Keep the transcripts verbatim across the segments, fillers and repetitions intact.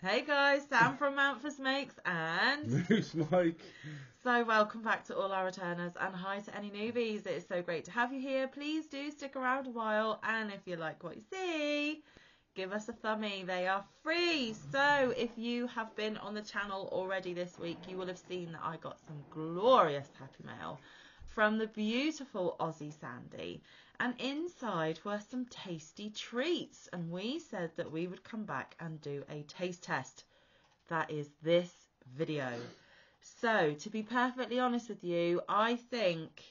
Hey guys, Sam from Manfa's Makes and Moose Mike. So welcome back to all our returners and hi to any newbies. It is so great to have you here. Please do stick around a while, and if you like what you see, give us a thumbie. They are free. So if you have been on the channel already this week, you will have seen that I got some glorious happy mail from the beautiful Aussie Sandy. And inside were some tasty treats, and we said that we would come back and do a taste test. That is this video. So, to be perfectly honest with you, I think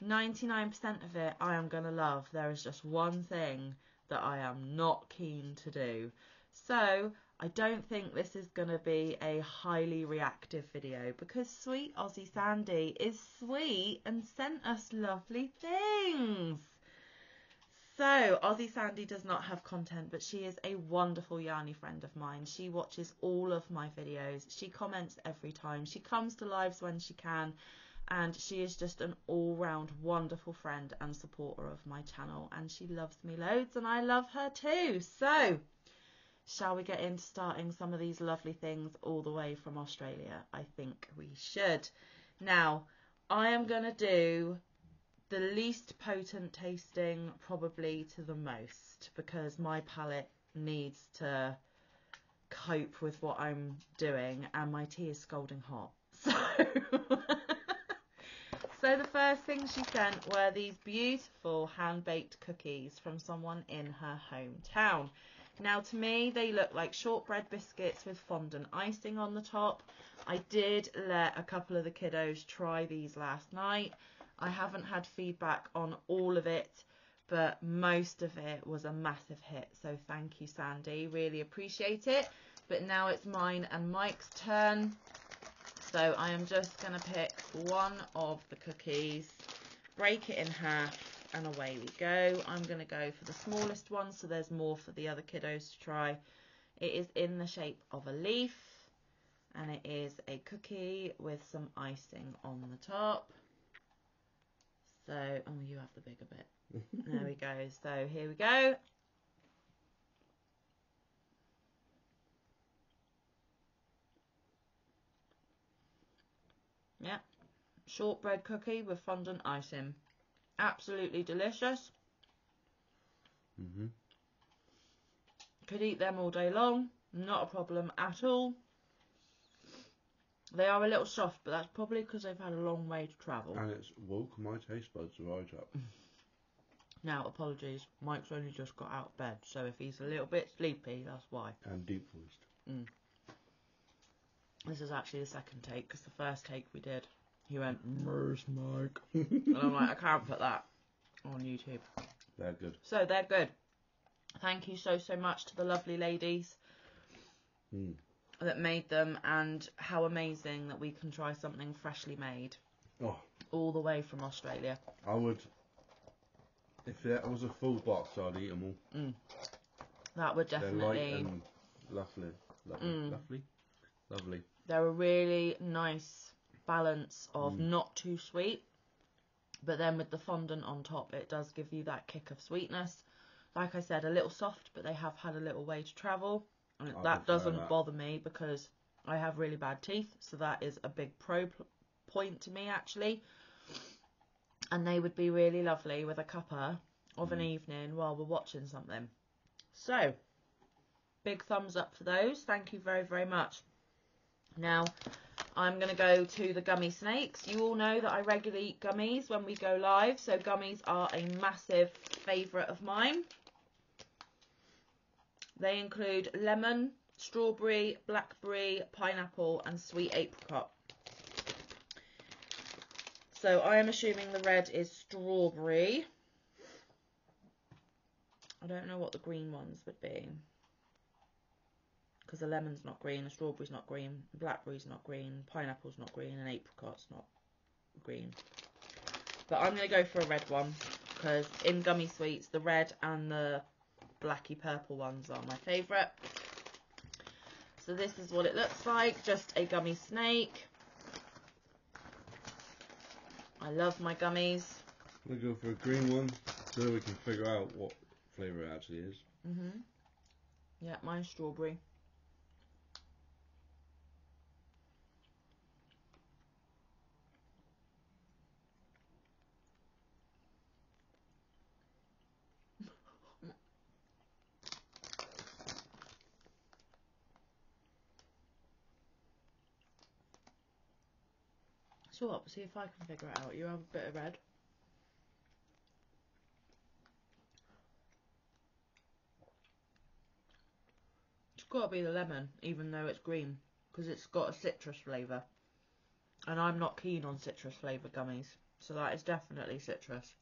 ninety-nine percent of it I am going to love. There is just one thing that I am not keen to do. So, I don't think this is going to be a highly reactive video, because sweet Aussie Sandy is sweet and sent us lovely things. So, Aussie Sandy does not have content, but she is a wonderful yarny friend of mine. She watches all of my videos. She comments every time. She comes to lives when she can. And she is just an all-round wonderful friend and supporter of my channel. And she loves me loads, and I love her too. So, shall we get into starting some of these lovely things all the way from Australia? I think we should. Now, I am going to do the least potent tasting probably to the most, because my palate needs to cope with what I'm doing and my tea is scalding hot. So so the first thing she sent were these beautiful hand-baked cookies from someone in her hometown. Now to me they look like shortbread biscuits with fondant icing on the top. I did let a couple of the kiddos try these last night. I haven't had feedback on all of it, but most of it was a massive hit. So thank you, Sandy. Really appreciate it. But now it's mine and Mike's turn. So I am just going to pick one of the cookies, break it in half, and away we go. I'm going to go for the smallest one, so there's more for the other kiddos to try. It is in the shape of a leaf, and it is a cookie with some icing on the top. So, oh, you have the bigger bit. There we go. So, here we go. Yeah. Shortbread cookie with fondant icing. Absolutely delicious. Mm-hmm. Could eat them all day long. Not a problem at all. They are a little soft, but that's probably because they've had a long way to travel. And it's woke my taste buds right up. Now, apologies, Mike's only just got out of bed, so if he's a little bit sleepy, that's why. And deep-voiced. Mm. This is actually the second take, because the first take we did, he went, "Where's Mike?" And I'm like, I can't put that on YouTube. They're good. So, they're good. Thank you so, so much to the lovely ladies. Mm. That made them, and how amazing that we can try something freshly made. Oh, all the way from Australia. I would, if that was a full box, I'd eat them all. Mm. That would definitely. They're light and lovely, lovely, mm. lovely, lovely. They're a really nice balance of mm. not too sweet, but then with the fondant on top, it does give you that kick of sweetness. Like I said, a little soft, but they have had a little way to travel. And that doesn't that. bother me, because I have really bad teeth, so that is a big pro point to me actually. And they would be really lovely with a cuppa of mm. an evening while we're watching something. So, big thumbs up for those. Thank you very, very much. Now, I'm going to go to the gummy snakes. You all know that I regularly eat gummies when we go live, so gummies are a massive favourite of mine. They include lemon, strawberry, blackberry, pineapple and sweet apricot. So I am assuming the red is strawberry. I don't know what the green ones would be, because the lemon's not green, the strawberry's not green, blackberry's not green, pineapple's not green and apricot's not green. But I'm going to go for a red one, because in gummy sweets the red and the blacky purple ones are my favourite. So this is what it looks like, just a gummy snake. I love my gummies. I'm gonna go for a green one so we can figure out what flavour it actually is. Mm-hmm. Yeah, mine's strawberry. swap, see if I can figure it out. You have a bit of red. It's got to be the lemon, even though it's green, because it's got a citrus flavour. And I'm not keen on citrus flavoured gummies, so that is definitely citrus.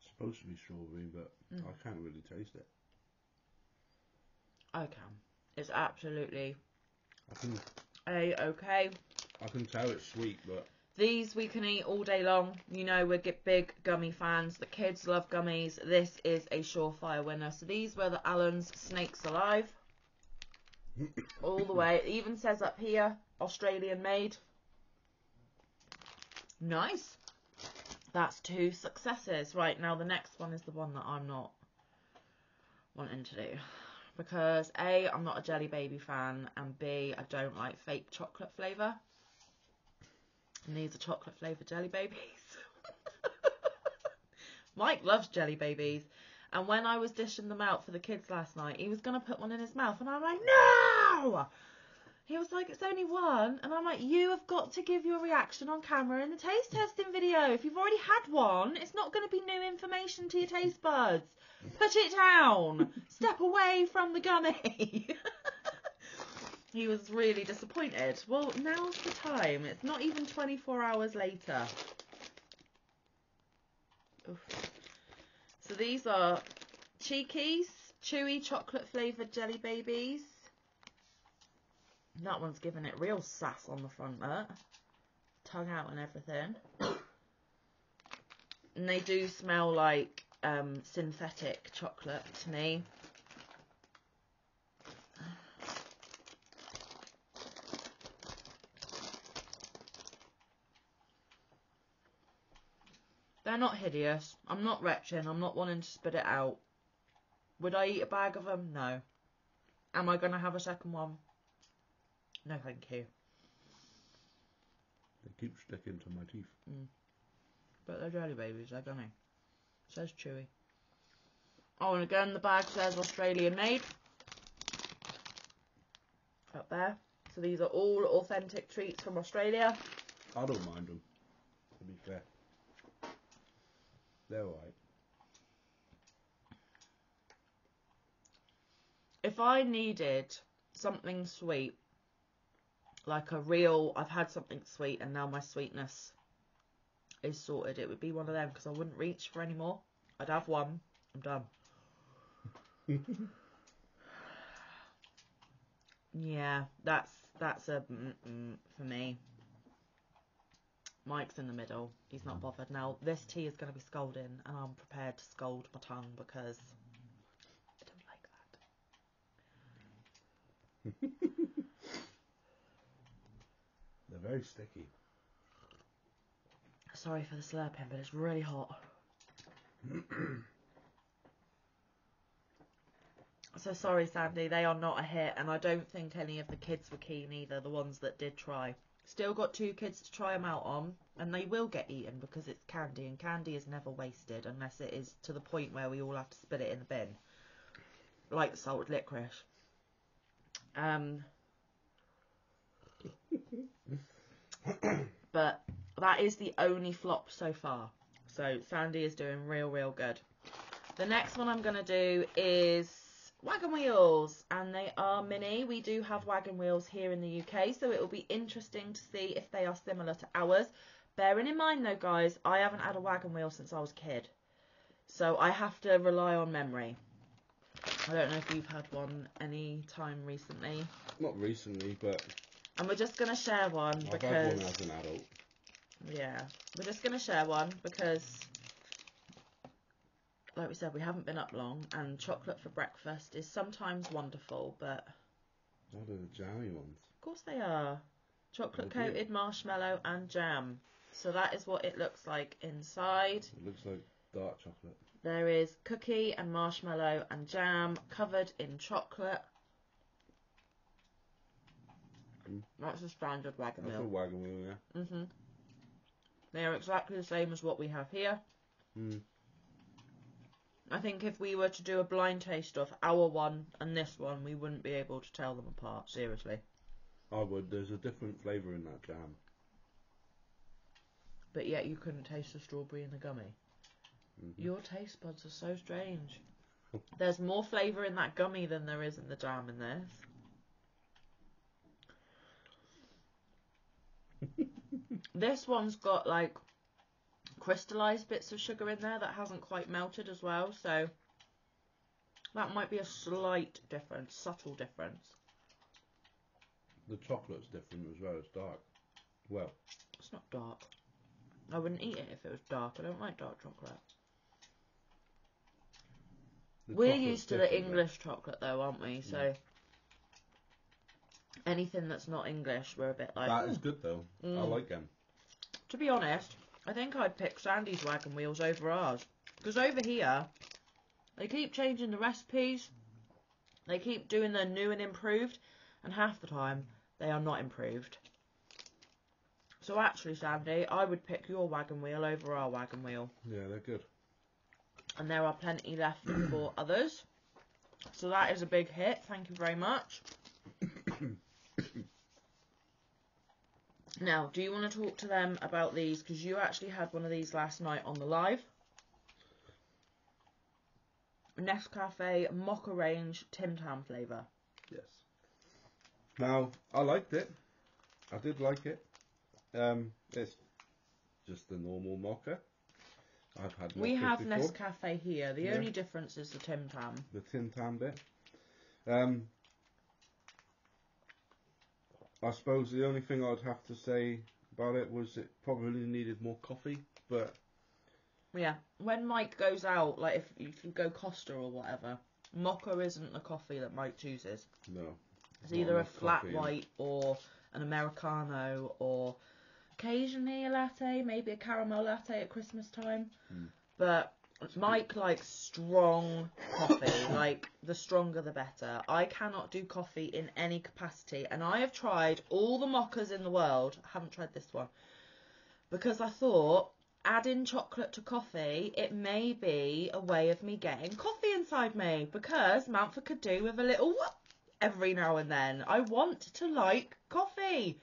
It's supposed to be strawberry, but mm. I can't really taste it. I can. It's absolutely I can, A-okay. I can tell it's sweet, but... These we can eat all day long. You know, we're big gummy fans. The kids love gummies. This is a surefire winner. So these were the Allen's Snakes Alive. All the way. It even says up here, Australian made. Nice. That's two successes. Right, now the next one is the one that I'm not wanting to do. Because A, I'm not a Jelly Baby fan. And B, I don't like fake chocolate flavour. And these are chocolate flavoured jelly babies. Mike loves jelly babies. And when I was dishing them out for the kids last night, he was going to put one in his mouth. And I'm like, no! He was like, it's only one. And I'm like, you have got to give your reaction on camera in the taste testing video. If you've already had one, it's not going to be new information to your taste buds. Put it down. Step away from the gummy. He was really disappointed. Well, now's the time. It's not even twenty-four hours later. Oof. So these are Cheeky's Chewy Chocolate Flavoured Jelly Babies. That one's giving it real sass on the front, that. Tongue out and everything. And they do smell like um, synthetic chocolate to me. They're not hideous. I'm not retching. I'm not wanting to spit it out. Would I eat a bag of them? No. Am I going to have a second one? No, thank you. They keep sticking to my teeth. Mm. But they're jelly babies. They're gummy. It says chewy. Oh, and again, the bag says Australian made. Up there. So these are all authentic treats from Australia. I don't mind them, to be fair. They're right. If I needed something sweet, like a real, I've had something sweet and now my sweetness is sorted, it would be one of them, because I wouldn't reach for any more. I'd have one. I'm done. Yeah, that's that's a mm-mm for me. Mike's in the middle. He's not bothered. Now, this tea is going to be scalding, and I'm prepared to scold my tongue because I don't like that. They're very sticky. Sorry for the slurping, but it's really hot. So sorry, Sandy. They are not a hit, and I don't think any of the kids were keen either, the ones that did try. Still got two kids to try them out on, and they will get eaten because it's candy, and candy is never wasted unless it is to the point where we all have to spit it in the bin, like salted licorice. Um, but that is the only flop so far. So Sandy is doing real, real good. The next one I'm going to do is Wagon Wheels, and they are mini. We do have Wagon Wheels here in the U K, so it will be interesting to see if they are similar to ours. Bearing in mind though, guys, I haven't had a Wagon Wheel since I was a kid, so I have to rely on memory. I don't know if you've had one any time recently. Not recently, but... And we're just going to share one I've because... I've had one as an adult. Yeah, we're just going to share one because... Like we said, we haven't been up long, and chocolate for breakfast is sometimes wonderful, but... What are the jammy ones? Of course they are. Chocolate-coated marshmallow and jam. So that is what it looks like inside. It looks like dark chocolate. There is cookie and marshmallow and jam covered in chocolate. Mm. That's a standard wagon wheel. That's a wagon wheel, yeah. Mm-hmm. They are exactly the same as what we have here. Mm. I think if we were to do a blind taste of our one and this one, we wouldn't be able to tell them apart, seriously. I would. There's a different flavour in that jam. But yet you couldn't taste the strawberry and the gummy. Mm-hmm. Your taste buds are so strange. There's more flavour in that gummy than there is in the jam in this. This one's got like crystallised bits of sugar in there that hasn't quite melted as well, so that might be a slight difference, subtle difference. The chocolate's different as well, it's dark. Well, it's not dark. I wouldn't eat it if it was dark. I don't like dark chocolate. The We're used to the English chocolate though, aren't we? So yeah. Anything that's not English, we're a bit like... That is good, though. Mm. I like them. To be honest, I think I'd pick Sandy's wagon wheels over ours. Because over here, they keep changing the recipes. They keep doing their new and improved. And half the time, they are not improved. So actually, Sandy, I would pick your wagon wheel over our wagon wheel. Yeah, they're good. And there are plenty left for others. So that is a big hit. Thank you very much. Now, do you want to talk to them about these? Because you actually had one of these last night on the live. Nescafe Mocha Range Tim Tam flavour. Yes. Now, I liked it. I did like it. Um, it's just the normal mocha. I've had We have before. Nescafe here. The yeah. only difference is the Tim Tam. The Tim Tam bit. Um... I suppose the only thing I'd have to say about it was it probably needed more coffee, but... Yeah, when Mike goes out, like if, if you go Costa or whatever, mocha isn't the coffee that Mike chooses. No. It's either a flat coffee, white or an Americano or occasionally a latte, maybe a caramel latte at Christmas time. Mm. But Mike likes strong coffee, like the stronger the better. I cannot do coffee in any capacity, and I have tried all the mochas in the world. I haven't tried this one because I thought adding chocolate to coffee, it may be a way of me getting coffee inside me, because Manfa could do with a little whoop every now and then. I want to like coffee,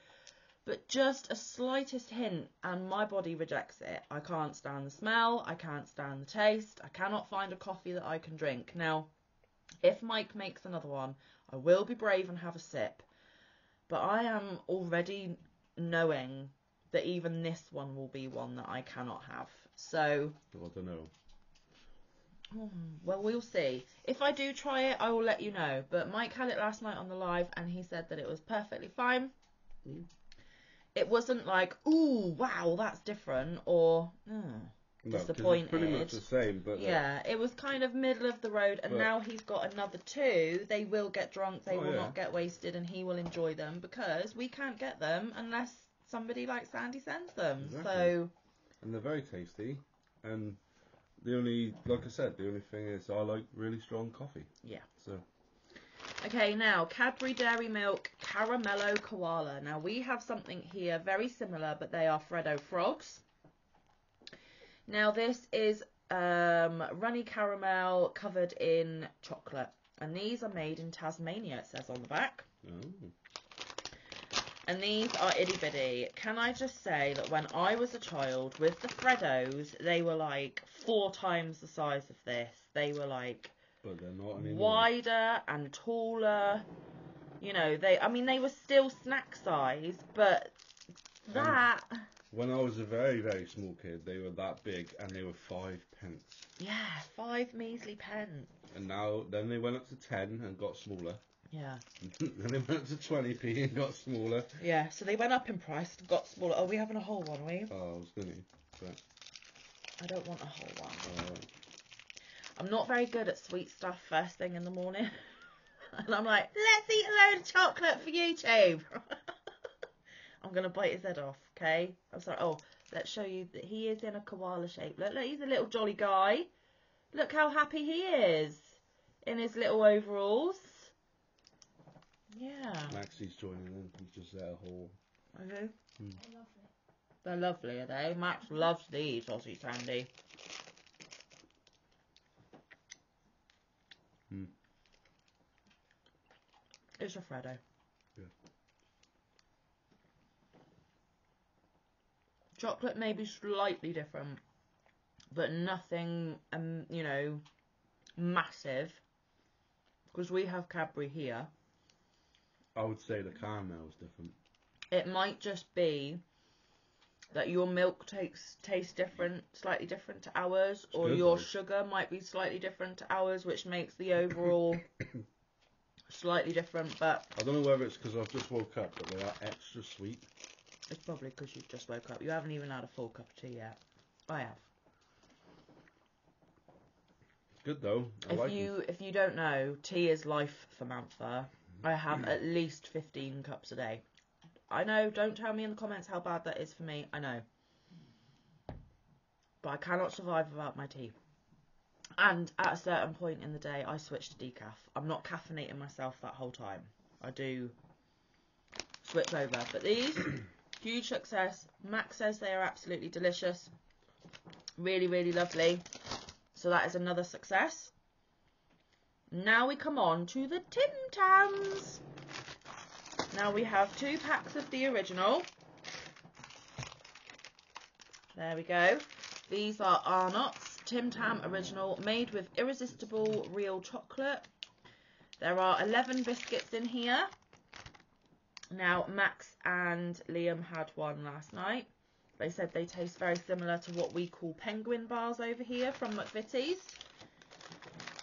but just a slightest hint and my body rejects it. I can't stand the smell. I can't stand the taste. I cannot find a coffee that I can drink. Now, if Mike makes another one, I will be brave and have a sip. But I am already knowing that even this one will be one that I cannot have. So... I don't know. Well, we'll see. If I do try it, I will let you know. But Mike had it last night on the live and he said that it was perfectly fine. Mm. It wasn't like, ooh, wow, that's different, or mm, no, disappointed. It's pretty much the same, but yeah, it was kind of middle of the road. And now he's got another two. They will get drunk. They oh, will yeah. not get wasted, and he will enjoy them because we can't get them unless somebody like Sandy sends them. Exactly. So, and they're very tasty. And the only, like I said, the only thing is I like really strong coffee. Yeah. So. Okay, now, Cadbury Dairy Milk Caramello Koala. Now, we have something here very similar, but they are Freddo Frogs. Now, this is um, runny caramel covered in chocolate. And these are made in Tasmania, it says on the back. Oh. And these are itty-bitty. Can I just say that when I was a child, with the Freddos, they were like four times the size of this. They were like... But they're not anymore. Wider and taller, you know. They, I mean, they were still snack size, but that. And when I was a very, very small kid, they were that big, and they were five pence. Yeah, five measly pence. And now, then they went up to ten and got smaller. Yeah. Then they went up to twenty p and got smaller. Yeah, so they went up in price and got smaller. Oh, we having a whole one, are we? Oh, I was gonna, but I don't want a whole one. All right. I'm not very good at sweet stuff first thing in the morning. And I'm like, let's eat a load of chocolate for YouTube. I'm going to bite his head off, okay? I'm sorry. Oh, let's show you that he is in a koala shape. Look, look, he's a little jolly guy. Look how happy he is in his little overalls. Yeah. Maxie's joining in. He's just there a whole... Okay. Mm. They're lovely. They're lovely, are they? Max loves these, Aussie Sandy. is a Freddo. Yeah. Chocolate may be slightly different, but nothing, um, you know, massive. Because we have Cadbury here. I would say the caramel is different. It might just be that your milk takes tastes different, slightly different to ours, it's or good, your though. Sugar might be slightly different to ours, which makes the overall slightly different. But I don't know whether it's because I've just woke up, but they are extra sweet. It's probably because you've just woke up. You haven't even had a full cup of tea yet. I have. It's good though. I if like you them. If you don't know, tea is life for Manfa. I have at least fifteen cups a day. I know, don't tell me in the comments how bad that is for me, I know. But I cannot survive without my tea. And at a certain point in the day, I switch to decaf. I'm not caffeinating myself that whole time. I do switch over. But these, huge success. Max says they are absolutely delicious. Really, really lovely. So that is another success. Now we come on to the Tim Tams. Now we have two packs of the original. There we go. These are Arnott's Tim Tam Original, made with irresistible real chocolate. There are eleven biscuits in here. Now Max and Liam had one last night. They said they taste very similar to what we call penguin bars over here from McVitie's.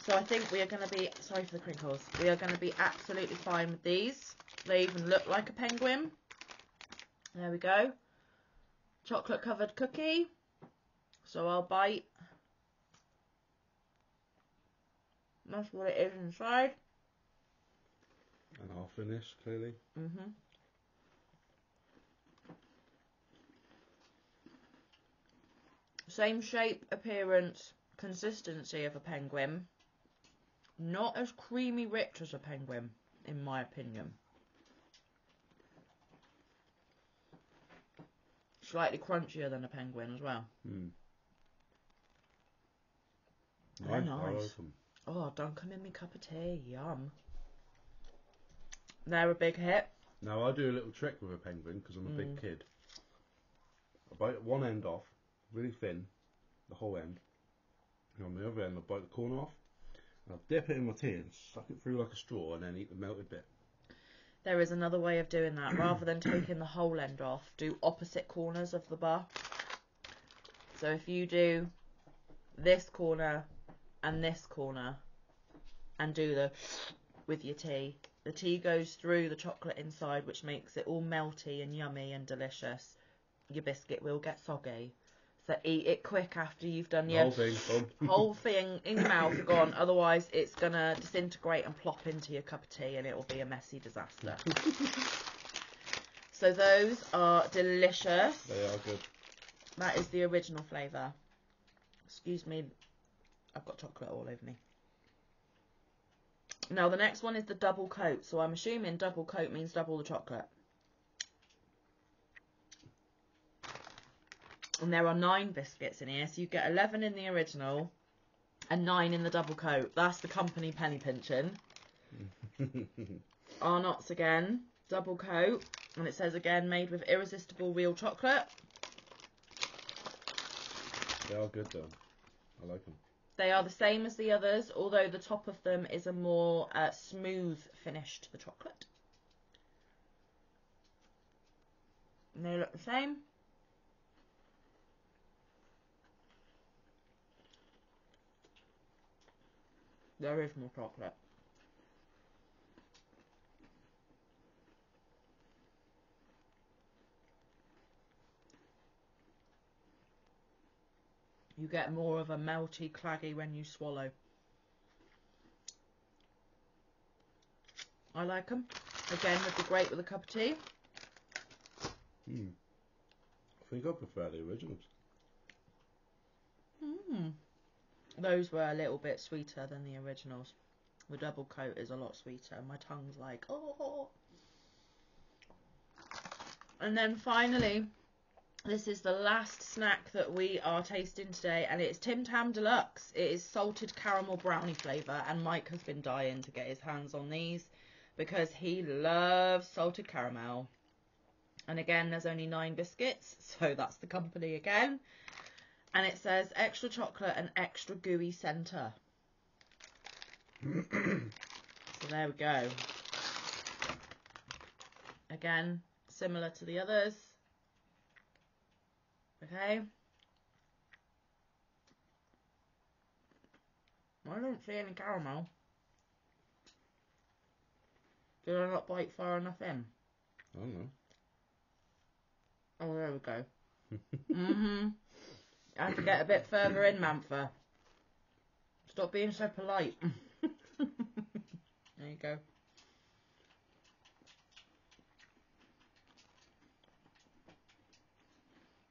So I think we are going to be, sorry for the crinkles, we are going to be absolutely fine with these. They even look like a penguin. There we go. Chocolate covered cookie. So I'll bite. That's what it is inside. And I'll finish, clearly. Mm-hmm. Same shape, appearance, consistency of a penguin. Not as creamy rich as a penguin, in my opinion. Slightly crunchier than a penguin as well. Mm. Very nice. Oh, don't come in me cup of tea. Yum. They're a big hit. Now I do a little trick with a penguin because I'm a mm. big kid. I bite one end off, really thin, the whole end. And on the other end I bite the corner off, and I'll dip it in my tea and suck it through like a straw and then eat the melted bit. There is another way of doing that. Rather than taking the whole end off, do opposite corners of the bar. So if you do this corner and this corner and do the with your tea, the tea goes through the chocolate inside, which makes it all melty and yummy and delicious. Your biscuit will get soggy. So eat it quick after you've done your whole thing, whole thing in your mouth gone. Otherwise, it's going to disintegrate and plop into your cup of tea and it will be a messy disaster. So those are delicious. They are good. That is the original flavour. Excuse me. I've got chocolate all over me. Now, the next one is the double coat. So I'm assuming double coat means double the chocolate. And there are nine biscuits in here, so you get eleven in the original and nine in the double coat. That's the company penny pinching. Arnott's again, double coat, and it says again, made with irresistible real chocolate. They are good though. I like them. They are the same as the others, although the top of them is a more uh, smooth finish to the chocolate. And they look the same. There is more chocolate. You get more of a melty claggy when you swallow. I like them. Again, would be great with a cup of tea. Hmm. I think I prefer the originals. Hmm. Those were a little bit sweeter than the originals. The double coat is a lot sweeter. My tongue's like, oh. And then finally, this is the last snack that we are tasting today, and it's Tim Tam Deluxe. It is salted caramel brownie flavour, and Mike has been dying to get his hands on these because he loves salted caramel. And again, there's only nine biscuits, so that's the company again. And it says extra chocolate and extra gooey centre. So there we go. Again, similar to the others. Okay. I don't see any caramel. Did I not bite far enough in? I don't know. Oh, there we go. Mm-hmm. I have to get a bit further in, Manfa. Stop being so polite. There you go.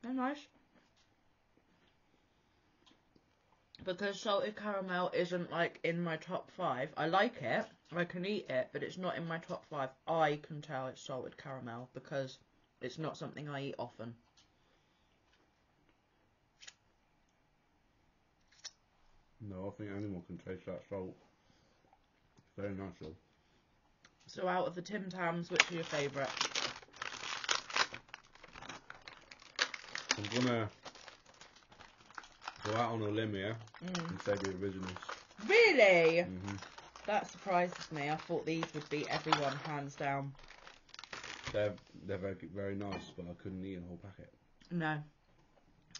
They're nice. Because salted caramel isn't like in my top five. I like it, I can eat it, but it's not in my top five. I can tell it's salted caramel because it's not something I eat often. No, I think anyone can taste that salt. It's very nice though. So out of the Tim Tams, which are your favourite? I'm gonna go out on a limb here mm. and say the originals. Really? Mm-hmm. That surprises me. I thought these would be everyone hands down. They're they're very very nice, but I couldn't eat a whole packet. No.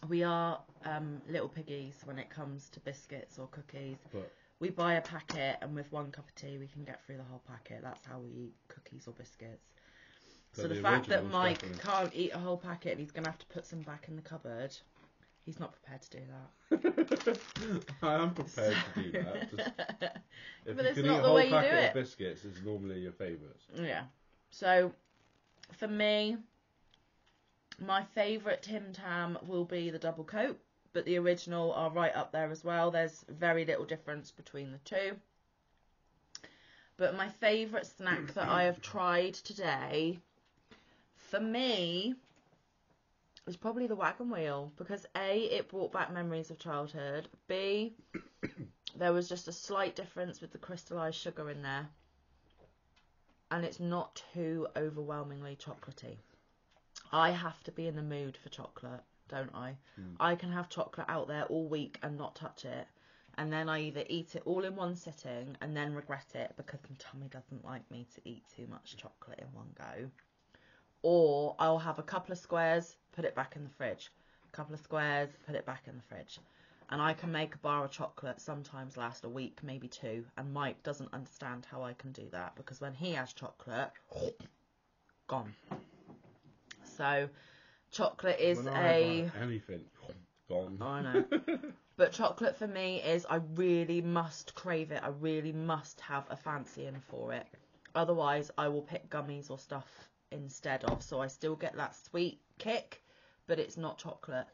We are um, little piggies when it comes to biscuits or cookies. But we buy a packet, and with one cup of tea, we can get through the whole packet. That's how we eat cookies or biscuits. So the, the fact that Mike definitely can't eat a whole packet and he's going to have to put some back in the cupboard, he's not prepared to do that. I am prepared so... to do that. Just, if but you it's can not eat the a whole way you packet do it. Of biscuits, it's normally your favourites. Yeah. So for me, my favourite Tim Tam will be the double coat, but the original are right up there as well. There's very little difference between the two. But my favourite snack that I have tried today, for me, is probably the wagon wheel. Because A, it brought back memories of childhood. B, there was just a slight difference with the crystallised sugar in there. And it's not too overwhelmingly chocolatey. I have to be in the mood for chocolate, don't I? Mm. I can have chocolate out there all week and not touch it. And then I either eat it all in one sitting and then regret it because my tummy doesn't like me to eat too much chocolate in one go. Or I'll have a couple of squares, put it back in the fridge. A couple of squares, put it back in the fridge. And I can make a bar of chocolate sometimes last a week, maybe two. And Mike doesn't understand how I can do that because when he has chocolate, gone. So chocolate is when I a have, like, anything gone. I know. But chocolate for me is I really must crave it. I really must have a fancy in for it. Otherwise, I will pick gummies or stuff instead of. So I still get that sweet kick, but it's not chocolate.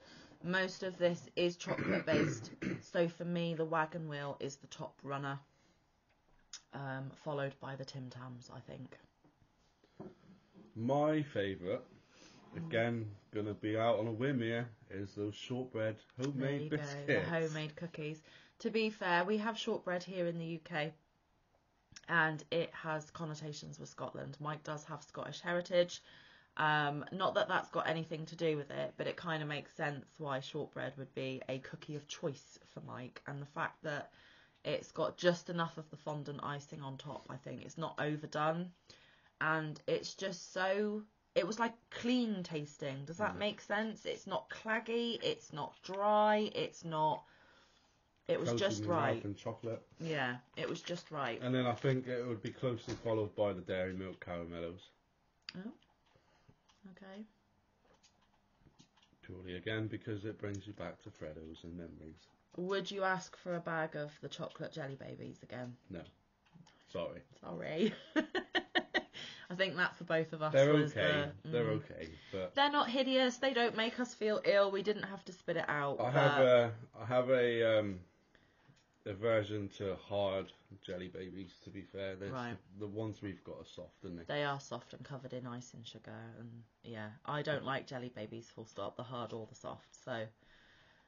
Most of this is chocolate based. So for me, the wagon wheel is the top runner, um, followed by the Tim Tams, I think. My favourite, again, gonna be out on a whim here, is those shortbread homemade biscuits. There you go, the homemade cookies. To be fair, we have shortbread here in the U K, and it has connotations with Scotland. Mike does have Scottish heritage. Um, not that that's got anything to do with it, but it kind of makes sense why shortbread would be a cookie of choice for Mike. And the fact that it's got just enough of the fondant icing on top, I think. It's not overdone. And it's just so... It was like clean tasting. Does that make sense? It's not claggy. It's not dry. It's not. It was Coated just right. And chocolate. Yeah, it was just right. And then I think it would be closely followed by the Dairy Milk Caramellos. Oh. Okay. Purely again because it brings you back to Freddo's and memories. Would you ask for a bag of the chocolate jelly babies again? No. Sorry. Sorry. I think that for both of us. They're was okay. The, mm. They're okay, but they're not hideous. They don't make us feel ill. We didn't have to spit it out. I but... have a, I have a um, aversion to hard jelly babies. To be fair, right. the, the ones we've got are soft, and they they are soft and covered in ice and sugar. And yeah, I don't like jelly babies. Full stop. The hard or the soft. So,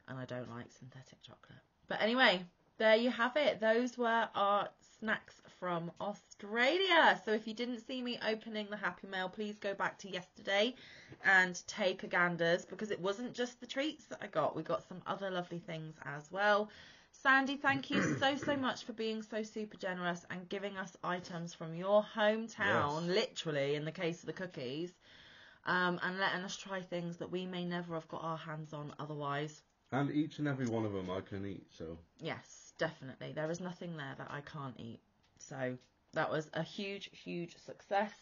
and I don't like synthetic chocolate. But anyway, there you have it. Those were our snacks from Australia. So if you didn't see me opening the Happy Mail, please go back to yesterday and take a ganders, because it wasn't just the treats that I got. We got some other lovely things as well. Sandy, thank you so, so much for being so super generous and giving us items from your hometown, yes. Literally, in the case of the cookies, um, and letting us try things that we may never have got our hands on otherwise. And each and every one of them I can eat, so... Yes, definitely. There is nothing there that I can't eat. So that was a huge, huge success.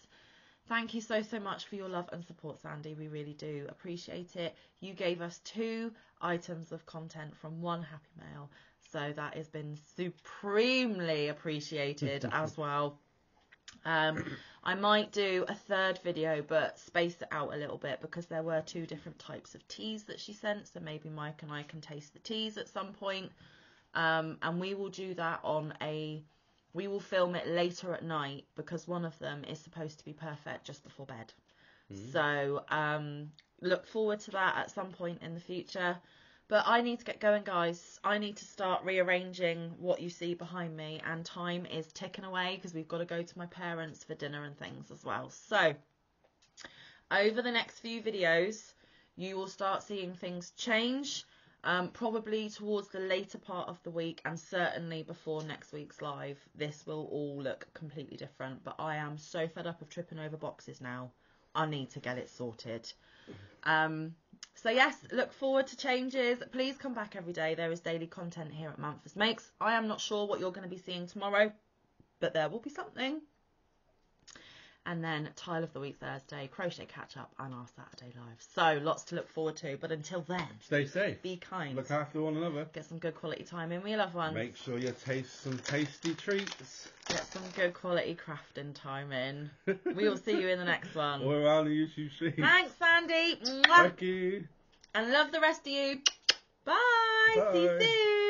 Thank you so, so much for your love and support, Sandy. We really do appreciate it. You gave us two items of content from one Happy Mail. So that has been supremely appreciated as well. Um, I might do a third video, but space it out a little bit, because there were two different types of teas that she sent. So maybe Mike and I can taste the teas at some point. Um, and we will do that on a... We will film it later at night, because one of them is supposed to be perfect just before bed. Mm. So um, look forward to that at some point in the future. But I need to get going, guys. I need to start rearranging what you see behind me, and time is ticking away because we've got to go to my parents for dinner and things as well. So over the next few videos, you will start seeing things change, um, probably towards the later part of the week, and certainly before next week's live. This will all look completely different, but I am so fed up of tripping over boxes now. I need to get it sorted. Um... So yes, look forward to changes. Please come back every day. There is daily content here at Manfa's Makes. I am not sure what you're going to be seeing tomorrow, but there will be something. And then Tile of the Week Thursday, Crochet Catch-Up, and our Saturday Live. So lots to look forward to. But until then, stay safe. Be kind. Look after one another. Get some good quality time in with your loved ones. Make sure you taste some tasty treats. Get some good quality crafting time in. We will see you in the next one. Or around the YouTube stream. Thanks, Sandy. Mwah. Thank you. And love the rest of you. Bye. Bye. See you soon.